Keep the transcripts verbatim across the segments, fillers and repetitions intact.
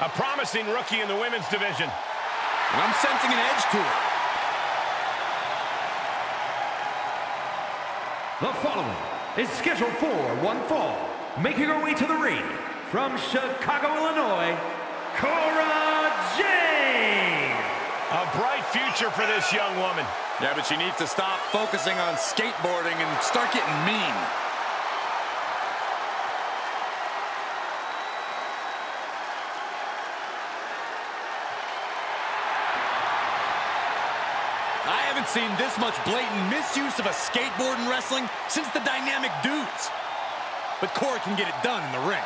A promising rookie in the women's division. And I'm sensing an edge to it. The following is scheduled for one fall, making her way to the ring from Chicago, Illinois, Cora Jade. A bright future for this young woman. Yeah, but she needs to stop focusing on skateboarding and start getting mean. I haven't seen this much blatant misuse of a skateboard in wrestling since the Dynamic Dudes. But Cora can get it done in the ring.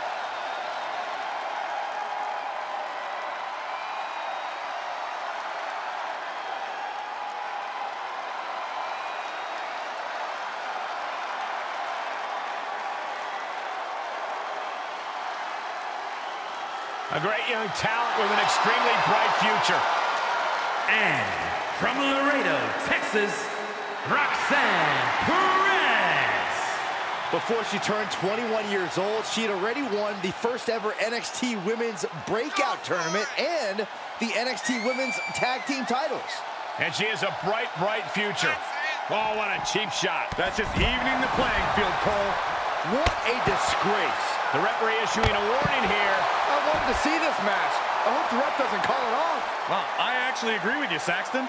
A great young talent with an extremely bright future. And from Laredo, Texas, Roxanne Perez. Before she turned twenty-one years old, she had already won the first ever N X T Women's Breakout Tournament and the N X T Women's Tag Team Titles. And she has a bright, bright future. Oh, what a cheap shot. That's just evening the playing field, Cole. What a disgrace. The referee issuing a warning here. I wanted to see this match. I hope the ref doesn't call it off. Well, I actually agree with you, Saxton.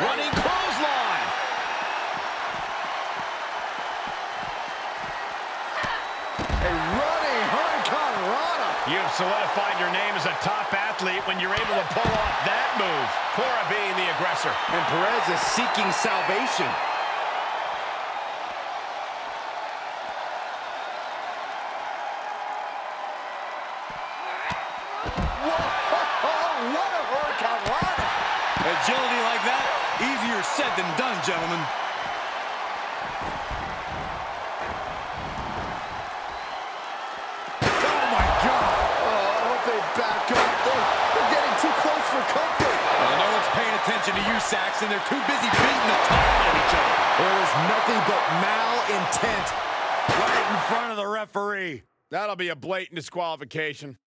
Running clothesline. A running Hurricane Rana. You've solidified your name as a top athlete when you're able to pull off that move. Cora being the aggressor. And Perez is seeking salvation. Agility like that, easier said than done, gentlemen. Oh, my God. Oh, I hope they back up. They're, they're getting too close for comfort. Well, no one's paying attention to you, Saxton. They're too busy beating the top out of each other. There is nothing but malintent right in front of the referee. That'll be a blatant disqualification.